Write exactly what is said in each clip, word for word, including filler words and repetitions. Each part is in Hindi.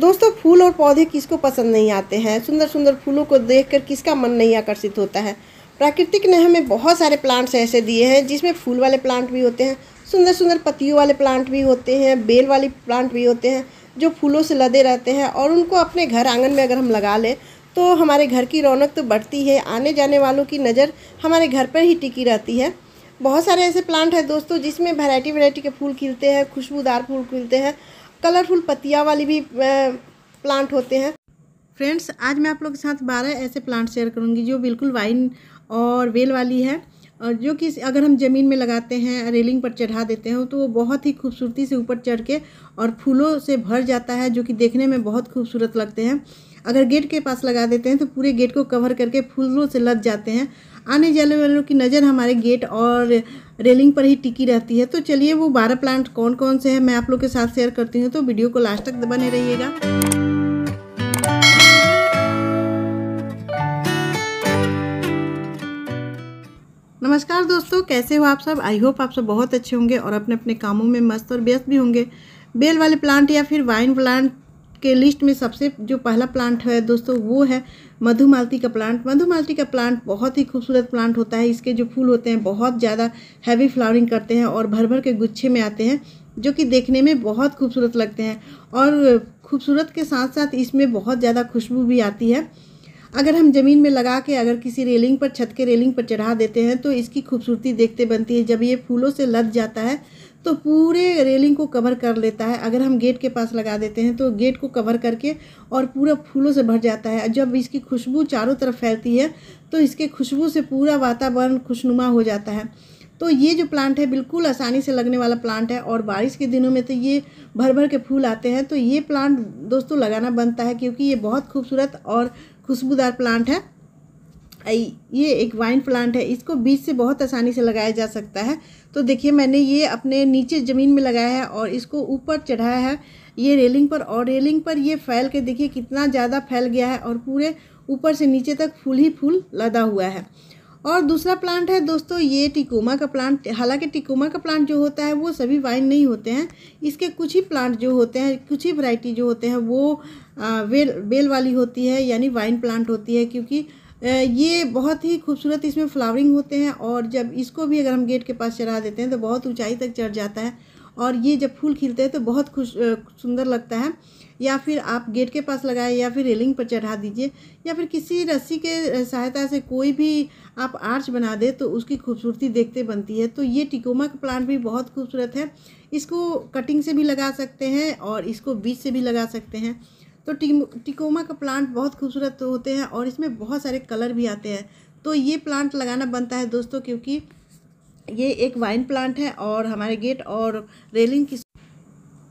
दोस्तों फूल और पौधे किसको पसंद नहीं आते हैं। सुंदर सुंदर फूलों को देखकर किसका मन नहीं आकर्षित होता है। प्रकृति ने हमें बहुत सारे प्लांट्स ऐसे दिए हैं जिसमें फूल वाले प्लांट भी होते हैं, सुंदर सुंदर पत्तियों वाले प्लांट भी होते हैं, बेल वाले प्लांट भी होते हैं जो फूलों से लदे रहते हैं। और उनको अपने घर आंगन में अगर हम लगा लें तो हमारे घर की रौनक तो बढ़ती है, आने जाने वालों की नज़र हमारे घर पर ही टिकी रहती है। बहुत सारे ऐसे प्लांट हैं दोस्तों जिसमें वैरायटी वैरायटी के फूल खिलते हैं, खुशबूदार फूल खिलते हैं, कलरफुल पत्तियाँ वाली भी प्लांट होते हैं। फ्रेंड्स, आज मैं आप लोग के साथ बारह ऐसे प्लांट शेयर करूँगी जो बिल्कुल वाइन और बेल वाली है और जो कि अगर हम ज़मीन में लगाते हैं, रेलिंग पर चढ़ा देते हैं तो वो बहुत ही खूबसूरती से ऊपर चढ़ के और फूलों से भर जाता है, जो कि देखने में बहुत खूबसूरत लगते हैं। अगर गेट के पास लगा देते हैं तो पूरे गेट को कवर करके फूलों से लद जाते हैं, आने जाने वालों की नज़र हमारे गेट और रेलिंग पर ही टिकी रहती है। तो चलिए वो बारह प्लांट कौन कौन से हैं मैं आप लोग के साथ शेयर करती हूँ, तो वीडियो को लास्ट तक बने रहिएगा। नमस्कार दोस्तों, कैसे हो आप सब। आई होप आप सब बहुत अच्छे होंगे और अपने अपने कामों में मस्त और व्यस्त भी होंगे। बेल वाले प्लांट या फिर वाइन प्लांट के लिस्ट में सबसे जो पहला प्लांट है दोस्तों वो है मधुमालती का प्लांट। मधुमालती का प्लांट बहुत ही खूबसूरत प्लांट होता है। इसके जो फूल होते हैं बहुत ज़्यादा हैवी फ्लावरिंग करते हैं और भर भर के गुच्छे में आते हैं, जो कि देखने में बहुत खूबसूरत लगते हैं और खूबसूरत के साथ साथ इसमें बहुत ज़्यादा खुशबू भी आती है। अगर हम ज़मीन में लगा के अगर किसी रेलिंग पर, छत के रेलिंग पर चढ़ा देते हैं तो इसकी खूबसूरती देखते बनती है। जब ये फूलों से लद जाता है तो पूरे रेलिंग को कवर कर लेता है। अगर हम गेट के पास लगा देते हैं तो गेट को कवर करके और पूरा फूलों से भर जाता है। जब इसकी खुशबू चारों तरफ फैलती है तो इसके खुशबू से पूरा वातावरण खुशनुमा हो जाता है। तो ये जो प्लांट है बिल्कुल आसानी से लगने वाला प्लांट है और बारिश के दिनों में तो ये भर भर के फूल आते हैं। तो ये प्लांट दोस्तों लगाना बनता है क्योंकि ये बहुत खूबसूरत और खुशबूदार प्लांट है। ये एक वाइन प्लांट है, इसको बीज से बहुत आसानी से लगाया जा सकता है। तो देखिए मैंने ये अपने नीचे ज़मीन में लगाया है और इसको ऊपर चढ़ाया है ये रेलिंग पर, और रेलिंग पर ये फैल के देखिए कितना ज़्यादा फैल गया है और पूरे ऊपर से नीचे तक फूल ही फूल लदा हुआ है। और दूसरा प्लांट है दोस्तों ये टिकोमा का प्लांट। हालांकि टिकोमा का प्लांट जो होता है वो सभी वाइन नहीं होते हैं, इसके कुछ ही प्लांट जो होते हैं, कुछ ही वैरायटी जो होते हैं वो बेल बेल वाली होती है यानी वाइन प्लांट होती है, क्योंकि ये बहुत ही खूबसूरत इसमें फ्लावरिंग होते हैं। और जब इसको भी अगर हम गेट के पास चढ़ा देते हैं तो बहुत ऊंचाई तक चढ़ जाता है और ये जब फूल खिलते हैं तो बहुत खुश सुंदर लगता है। या फिर आप गेट के पास लगाए या फिर रेलिंग पर चढ़ा दीजिए या फिर किसी रस्सी के सहायता से कोई भी आप आर्च बना दे तो उसकी खूबसूरती देखते बनती है। तो ये टिकोमा का प्लांट भी बहुत खूबसूरत है, इसको कटिंग से भी लगा सकते हैं और इसको बीज से भी लगा सकते हैं। तो टिकोमा का प्लांट बहुत खूबसूरत होते हैं और इसमें बहुत सारे कलर भी आते हैं। तो ये प्लांट लगाना बनता है दोस्तों क्योंकि ये एक वाइन प्लांट है और हमारे गेट और रेलिंग की।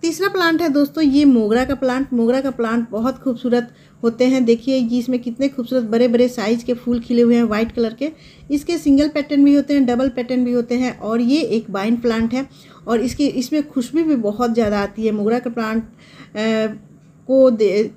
तीसरा प्लांट है दोस्तों ये मोगरा का प्लांट। मोगरा का प्लांट बहुत खूबसूरत होते हैं। देखिए इसमें कितने खूबसूरत बड़े बड़े साइज के फूल खिले हुए हैं वाइट कलर के। इसके सिंगल पैटर्न भी होते हैं, डबल पैटर्न भी होते हैं और ये एक वाइन प्लांट है और इसकी इसमें खुशबू भी बहुत ज़्यादा आती है। मोगरा का प्लांट को दे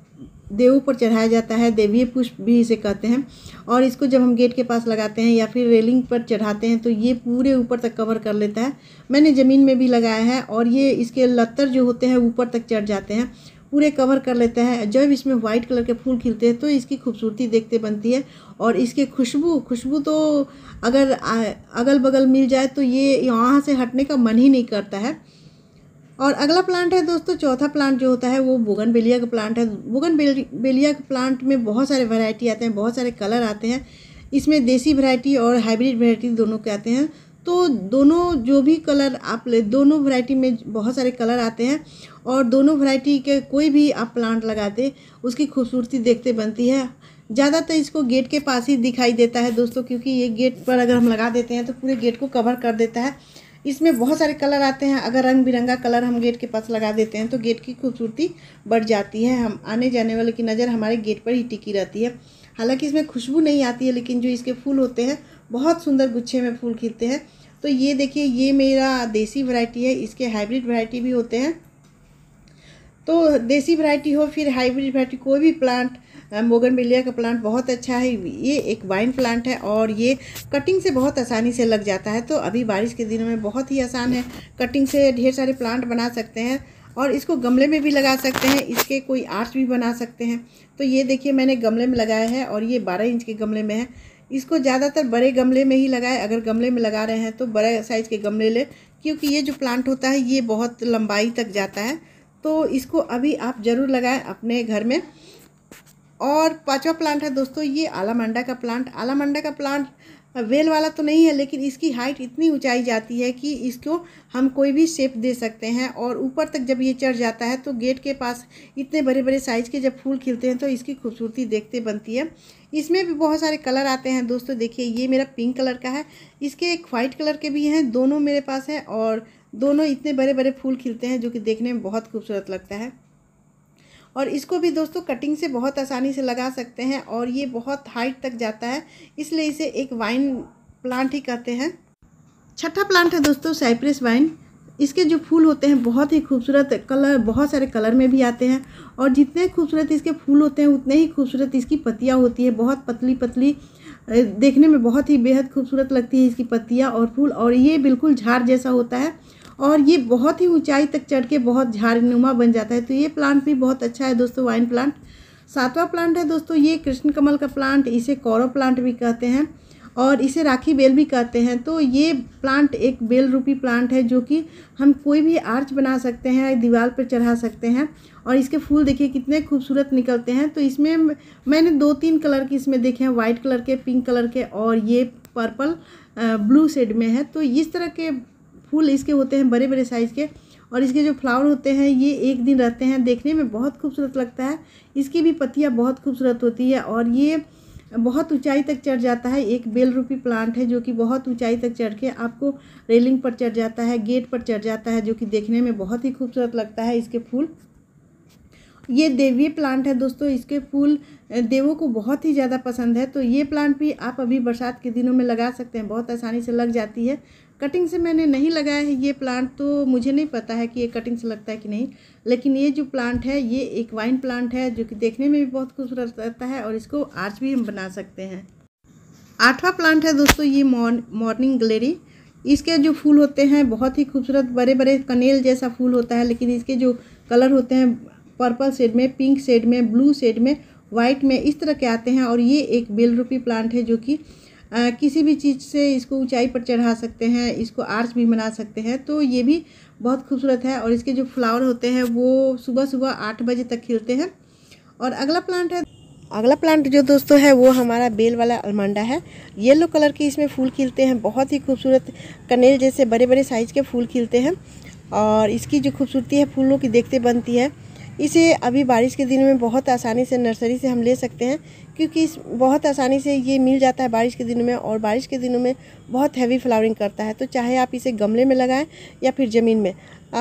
देव पर चढ़ाया जाता है, देवीय पुष्प भी इसे कहते हैं। और इसको जब हम गेट के पास लगाते हैं या फिर रेलिंग पर चढ़ाते हैं तो ये पूरे ऊपर तक कवर कर लेता है। मैंने ज़मीन में भी लगाया है और ये इसके लत्तर जो होते हैं ऊपर तक चढ़ जाते हैं, पूरे कवर कर लेता है। जब इसमें वाइट कलर के फूल खिलते हैं तो इसकी खूबसूरती देखते बनती है और इसकी खुशबू खुशबू तो अगर अगल बगल मिल जाए तो ये यहाँ से हटने का मन ही नहीं करता है। और अगला प्लांट है दोस्तों चौथा प्लांट जो होता है वो बोगनवेलिया का प्लांट है। बोगनवेलिया के प्लांट में बहुत सारे वैरायटी आते हैं, बहुत सारे कलर आते हैं। इसमें देसी वैरायटी और हाइब्रिड वैरायटी दोनों के आते हैं। तो दोनों जो भी कलर आप ले, दोनों वैरायटी में बहुत सारे कलर आते हैं और दोनों वैरायटी के कोई भी आप प्लांट लगाते उसकी खूबसूरती देखते बनती है। ज़्यादातर इसको गेट के पास ही दिखाई देता है दोस्तों क्योंकि ये गेट पर अगर हम लगा देते हैं तो पूरे गेट को कवर कर देता है। इसमें बहुत सारे कलर आते हैं, अगर रंग बिरंगा कलर हम गेट के पास लगा देते हैं तो गेट की खूबसूरती बढ़ जाती है। हम आने जाने वाले की नज़र हमारे गेट पर ही टिकी रहती है। हालांकि इसमें खुशबू नहीं आती है लेकिन जो इसके फूल होते हैं बहुत सुंदर गुच्छे में फूल खिलते हैं। तो ये देखिए ये मेरा देसी वैरायटी है, इसके हाइब्रिड वैरायटी भी होते हैं। तो देसी वैरायटी हो फिर हाइब्रिड वैरायटी कोई भी प्लांट बोगनवेलिया का प्लांट बहुत अच्छा है। ये एक वाइन प्लांट है और ये कटिंग से बहुत आसानी से लग जाता है। तो अभी बारिश के दिनों में बहुत ही आसान है, कटिंग से ढेर सारे प्लांट बना सकते हैं। और इसको गमले में भी लगा सकते हैं, इसके कोई आर्च भी बना सकते हैं। तो ये देखिए मैंने गमले में लगाया है और ये बारह इंच के गमले में है। इसको ज़्यादातर बड़े गमले में ही लगाए, अगर गमले में लगा रहे हैं तो बड़े साइज़ के गमले लें, क्योंकि ये जो प्लांट होता है ये बहुत लंबाई तक जाता है। तो इसको अभी आप ज़रूर लगाएं अपने घर में। और पांचवा प्लांट है दोस्तों ये आलामंडा का प्लांट। आलामंडा का प्लांट वेल वाला तो नहीं है, लेकिन इसकी हाइट इतनी ऊंचाई जाती है कि इसको हम कोई भी शेप दे सकते हैं। और ऊपर तक जब ये चढ़ जाता है तो गेट के पास इतने बड़े बड़े साइज़ के जब फूल खिलते हैं तो इसकी खूबसूरती देखते बनती है। इसमें भी बहुत सारे कलर आते हैं दोस्तों। देखिए ये मेरा पिंक कलर का है, इसके एक वाइट कलर के भी हैं, दोनों मेरे पास हैं और दोनों इतने बड़े बड़े फूल खिलते हैं जो कि देखने में बहुत खूबसूरत लगता है। और इसको भी दोस्तों कटिंग से बहुत आसानी से लगा सकते हैं और ये बहुत हाइट तक जाता है, इसलिए इसे एक वाइन प्लांट ही कहते हैं। छठा प्लांट है दोस्तों साइप्रस वाइन। इसके जो फूल होते हैं बहुत ही खूबसूरत, कलर बहुत सारे कलर में भी आते हैं और जितने खूबसूरत इसके फूल होते हैं उतने ही खूबसूरत इसकी पत्तियाँ होती है। बहुत पतली पतली, देखने में बहुत ही बेहद खूबसूरत लगती है इसकी पत्तियाँ और फूल। और ये बिल्कुल झाड़ जैसा होता है और ये बहुत ही ऊंचाई तक चढ़ के बहुत झाड़नुमा बन जाता है। तो ये प्लांट भी बहुत अच्छा है दोस्तों, वाइन प्लांट। सातवां प्लांट है दोस्तों ये कृष्णकमल का प्लांट। इसे कौरव प्लांट भी कहते हैं और इसे राखी बेल भी कहते हैं। तो ये प्लांट एक बेल रूपी प्लांट है जो कि हम कोई भी आर्च बना सकते हैं, दीवार पर चढ़ा सकते हैं। और इसके फूल देखिए कितने खूबसूरत निकलते हैं। तो इसमें मैंने दो तीन कलर के इसमें देखे हैं, वाइट कलर के, पिंक कलर के और ये पर्पल ब्लू शेड में है। तो इस तरह के फूल इसके होते हैं बड़े बड़े साइज़ के। और इसके जो फ्लावर होते हैं ये एक दिन रहते हैं, देखने में बहुत खूबसूरत लगता है। इसकी भी पत्तियाँ बहुत खूबसूरत होती है और ये बहुत ऊंचाई तक चढ़ जाता है। एक बेल रूपी प्लांट है जो कि बहुत ऊंचाई तक चढ़ के आपको रेलिंग पर चढ़ जाता है, गेट पर चढ़ जाता है, जो कि देखने में बहुत ही खूबसूरत लगता है इसके फूल। ये देवी प्लांट है दोस्तों, इसके फूल देवों को बहुत ही ज़्यादा पसंद है। तो ये प्लांट भी आप अभी बरसात के दिनों में लगा सकते हैं, बहुत आसानी से लग जाती है। कटिंग से मैंने नहीं लगाया है ये प्लांट, तो मुझे नहीं पता है कि ये कटिंग से लगता है कि नहीं। लेकिन ये जो प्लांट है ये एक वाइन प्लांट है जो कि देखने में भी बहुत खूबसूरत लगता है और इसको आर्च भी हम बना सकते हैं। आठवां प्लांट है दोस्तों ये मॉर्निंग ग्लोरी। इसके जो फूल होते हैं बहुत ही खूबसूरत, बड़े बड़े कनेल जैसा फूल होता है, लेकिन इसके जो कलर होते हैं पर्पल शेड में, पिंक शेड में, ब्लू शेड में, वाइट में, इस तरह के आते हैं। और ये एक बेल रूपी प्लांट है जो कि आ, किसी भी चीज़ से इसको ऊंचाई पर चढ़ा सकते हैं, इसको आर्च भी बना सकते हैं। तो ये भी बहुत खूबसूरत है और इसके जो फ्लावर होते हैं वो सुबह सुबह आठ बजे तक खिलते हैं। और अगला प्लांट है अगला प्लांट जो दोस्तों है वो हमारा बेल वाला अलमंडा है। येलो कलर के इसमें फूल खिलते हैं, बहुत ही खूबसूरत, कनेल जैसे बड़े बड़े साइज़ के फूल खिलते हैं और इसकी जो खूबसूरती है फूलों की देखते बनती है। इसे अभी बारिश के दिनों में बहुत आसानी से नर्सरी से हम ले सकते हैं, क्योंकि इस बहुत आसानी से ये मिल जाता है बारिश के दिनों में। और बारिश के दिनों में बहुत हैवी फ्लावरिंग करता है। तो चाहे आप इसे गमले में लगाएं या फिर ज़मीन में,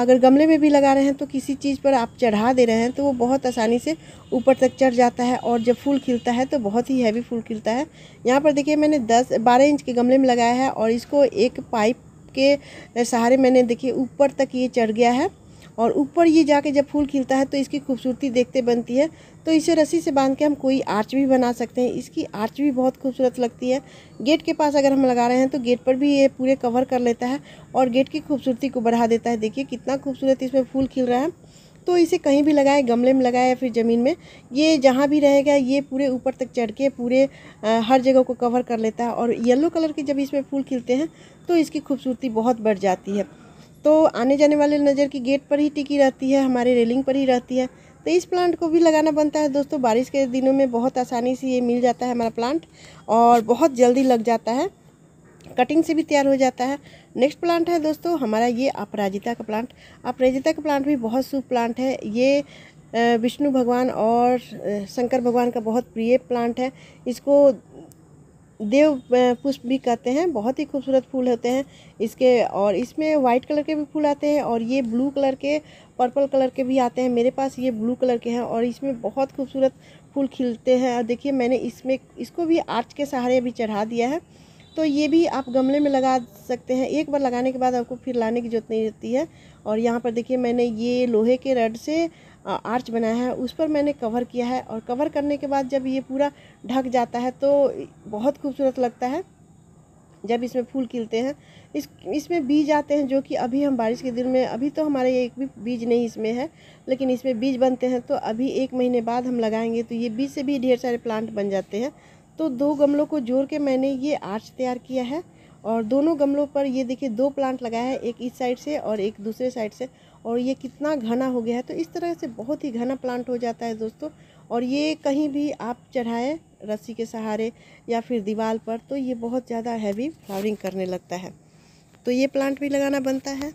अगर गमले में भी लगा रहे हैं तो किसी चीज़ पर आप चढ़ा दे रहे हैं तो वो बहुत आसानी से ऊपर तक चढ़ जाता है। और जब फूल खिलता है तो बहुत ही हैवी फूल खिलता है। यहाँ पर देखिए मैंने दस बारह इंच के गमले में लगाया है और इसको एक पाइप के सहारे मैंने देखिए ऊपर तक ये चढ़ गया है। और ऊपर ये जाके जब फूल खिलता है तो इसकी खूबसूरती देखते बनती है। तो इसे रस्सी से बांध के हम कोई आर्च भी बना सकते हैं, इसकी आर्च भी बहुत खूबसूरत लगती है। गेट के पास अगर हम लगा रहे हैं तो गेट पर भी ये पूरे कवर कर लेता है और गेट की खूबसूरती को बढ़ा देता है। देखिए कितना खूबसूरत इसमें फूल खिल रहा है। तो इसे कहीं भी लगाए, गमले में लगाए या फिर ज़मीन में, ये जहाँ भी रहेगा ये पूरे ऊपर तक चढ़ के पूरे आ, हर जगह को कवर कर लेता है। और येलो कलर के जब इसमें फूल खिलते हैं तो इसकी खूबसूरती बहुत बढ़ जाती है। तो आने जाने वाले नज़र की गेट पर ही टिकी रहती है, हमारे रेलिंग पर ही रहती है। तो इस प्लांट को भी लगाना बनता है दोस्तों। बारिश के दिनों में बहुत आसानी से ये मिल जाता है हमारा प्लांट और बहुत जल्दी लग जाता है, कटिंग से भी तैयार हो जाता है। नेक्स्ट प्लांट है दोस्तों हमारा ये अपराजिता का प्लांट। अपराजिता का प्लांट भी बहुत शुभ प्लांट है। ये विष्णु भगवान और शंकर भगवान का बहुत प्रिय प्लांट है। इसको देव पुष्प भी कहते हैं। बहुत ही खूबसूरत फूल होते हैं इसके और इसमें वाइट कलर के भी फूल आते हैं और ये ब्लू कलर के, पर्पल कलर के भी आते हैं। मेरे पास ये ब्लू कलर के हैं और इसमें बहुत खूबसूरत फूल खिलते हैं। और देखिए मैंने इसमें इसको भी आर्च के सहारे भी चढ़ा दिया है। तो ये भी आप गमले में लगा सकते हैं। एक बार लगाने के बाद आपको फिर लाने की जरूरत नहीं रहती है। और यहाँ पर देखिए मैंने ये लोहे के रड से आर्च बनाया है, उस पर मैंने कवर किया है। और कवर करने के बाद जब ये पूरा ढक जाता है तो बहुत खूबसूरत लगता है। जब इसमें फूल खिलते हैं, इस इसमें बीज आते हैं जो कि अभी हम बारिश के दिन में, अभी तो हमारे एक भी बीज नहीं इसमें है, लेकिन इसमें बीज बनते हैं तो अभी एक महीने बाद हम लगाएंगे तो ये बीज से भी ढेर सारे प्लांट बन जाते हैं। तो दो गमलों को जोड़ के मैंने ये आर्च तैयार किया है और दोनों गमलों पर ये देखिए दो प्लांट लगाया है, एक इस साइड से और एक दूसरे साइड से, और ये कितना घना हो गया है। तो इस तरह से बहुत ही घना प्लांट हो जाता है दोस्तों, और ये कहीं भी आप चढ़ाएं रस्सी के सहारे या फिर दीवार पर तो ये बहुत ज़्यादा हैवी फ्लावरिंग करने लगता है। तो ये प्लांट भी लगाना बनता है।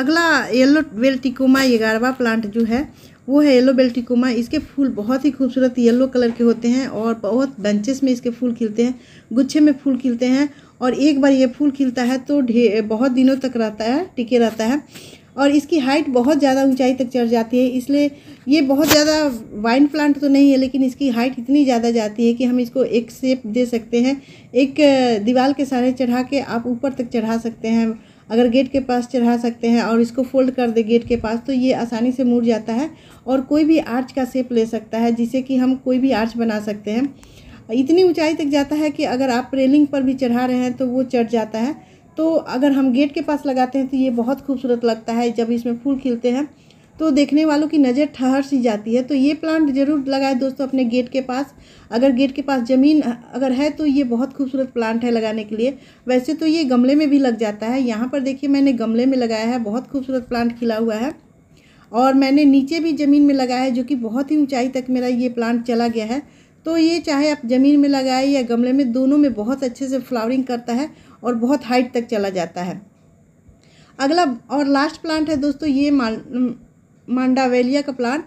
अगला येलो बेल टिकोमा, ये ग्यारहवां प्लांट जो है वो है येलो बेल टिकोमा। इसके फूल बहुत ही खूबसूरत येलो कलर के होते हैं और बहुत बंचेस में इसके फूल खिलते हैं, गुच्छे में फूल खिलते हैं, और एक बार ये फूल खिलता है तो ढेर बहुत दिनों तक रहता है, टिके रहता है, और इसकी हाइट बहुत ज़्यादा ऊंचाई तक चढ़ जाती है। इसलिए ये बहुत ज़्यादा वाइन प्लांट तो नहीं है, लेकिन इसकी हाइट इतनी ज़्यादा जाती है कि हम इसको एक शेप दे सकते हैं, एक दीवार के सहारे चढ़ा के आप ऊपर तक चढ़ा सकते हैं, अगर गेट के पास चढ़ा सकते हैं, और इसको फोल्ड कर दे गेट के पास तो ये आसानी से मुड़ जाता है, और कोई भी आर्च का शेप ले सकता है जिसे कि हम कोई भी आर्च बना सकते हैं। इतनी ऊंचाई तक जाता है कि अगर आप रेलिंग पर भी चढ़ा रहे हैं तो वो चढ़ जाता है। तो अगर हम गेट के पास लगाते हैं तो ये बहुत खूबसूरत लगता है, जब इसमें फूल खिलते हैं तो देखने वालों की नज़र ठहर सी जाती है। तो ये प्लांट ज़रूर लगाए दोस्तों अपने गेट के पास, अगर गेट के पास ज़मीन अगर है तो ये बहुत खूबसूरत प्लांट है लगाने के लिए। वैसे तो ये गमले में भी लग जाता है, यहाँ पर देखिए मैंने गमले में लगाया है, बहुत खूबसूरत प्लांट खिला हुआ है, और मैंने नीचे भी ज़मीन में लगाया है जो कि बहुत ही ऊँचाई तक मेरा ये प्लांट चला गया है। तो ये चाहे आप ज़मीन में लगाए या गमले में, दोनों में बहुत अच्छे से फ्लावरिंग करता है और बहुत हाइट तक चला जाता है। अगला और लास्ट प्लांट है दोस्तों ये मांडावेलिया का प्लांट,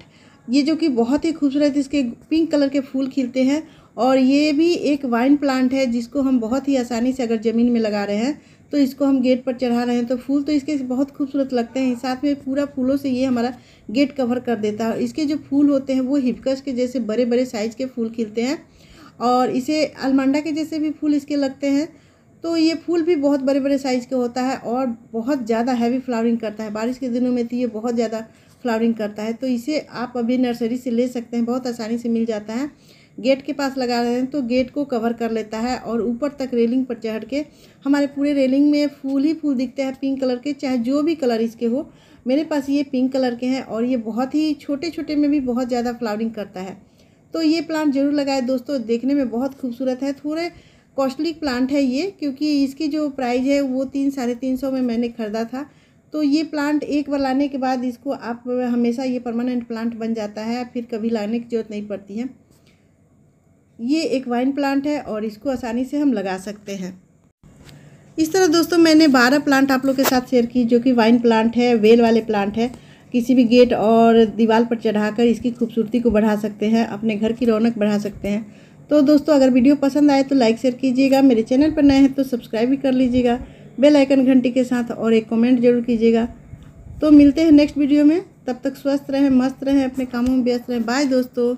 ये जो कि बहुत ही खूबसूरत इसके पिंक कलर के फूल खिलते हैं, और ये भी एक वाइन प्लांट है जिसको हम बहुत ही आसानी से अगर ज़मीन में लगा रहे हैं तो इसको हम गेट पर चढ़ा रहे हैं तो फूल तो इसके बहुत खूबसूरत लगते हैं। साथ में पूरा फूलों से ये हमारा गेट कवर कर देता है। इसके जो फूल होते हैं वो हिबिस्कस के जैसे बड़े बड़े साइज़ के फूल खिलते हैं, और इसे अलमंडा के जैसे भी फूल इसके लगते हैं। तो ये फूल भी बहुत बड़े बड़े साइज़ के होता है और बहुत ज़्यादा हैवी फ्लावरिंग करता है। बारिश के दिनों में तो ये बहुत ज़्यादा फ्लावरिंग करता है। तो इसे आप अभी नर्सरी से ले सकते हैं, बहुत आसानी से मिल जाता है। गेट के पास लगा रहे हैं तो गेट को कवर कर लेता है और ऊपर तक रेलिंग पर चढ़ के हमारे पूरे रेलिंग में फूल ही फूल दिखते हैं पिंक कलर के, चाहे जो भी कलर इसके हो। मेरे पास ये पिंक कलर के हैं और ये बहुत ही छोटे छोटे में भी बहुत ज़्यादा फ्लावरिंग करता है। तो ये प्लांट ज़रूर लगाए दोस्तों, देखने में बहुत खूबसूरत है। थोड़े कॉस्टली प्लांट है ये, क्योंकि इसकी जो प्राइस है वो तीन साढ़े तीन सौ में मैंने ख़रीदा था। तो ये प्लांट एक बार लाने के बाद इसको आप हमेशा, ये परमानेंट प्लांट बन जाता है, फिर कभी लाने की ज़रूरत नहीं पड़ती है। ये एक वाइन प्लांट है और इसको आसानी से हम लगा सकते हैं। इस तरह दोस्तों मैंने बारह प्लांट आप लोग के साथ शेयर की जो कि वाइन प्लांट है, वेल वाले प्लांट है, किसी भी गेट और दीवार पर चढ़ाकर इसकी खूबसूरती को बढ़ा सकते हैं, अपने घर की रौनक बढ़ा सकते हैं। तो दोस्तों अगर वीडियो पसंद आए तो लाइक शेयर कीजिएगा, मेरे चैनल पर नए हैं तो सब्सक्राइब भी कर लीजिएगा बेल आइकन घंटी के साथ, और एक कमेंट जरूर कीजिएगा। तो मिलते हैं नेक्स्ट वीडियो में, तब तक स्वस्थ रहें, मस्त रहें, अपने कामों में व्यस्त रहें। बाय दोस्तों।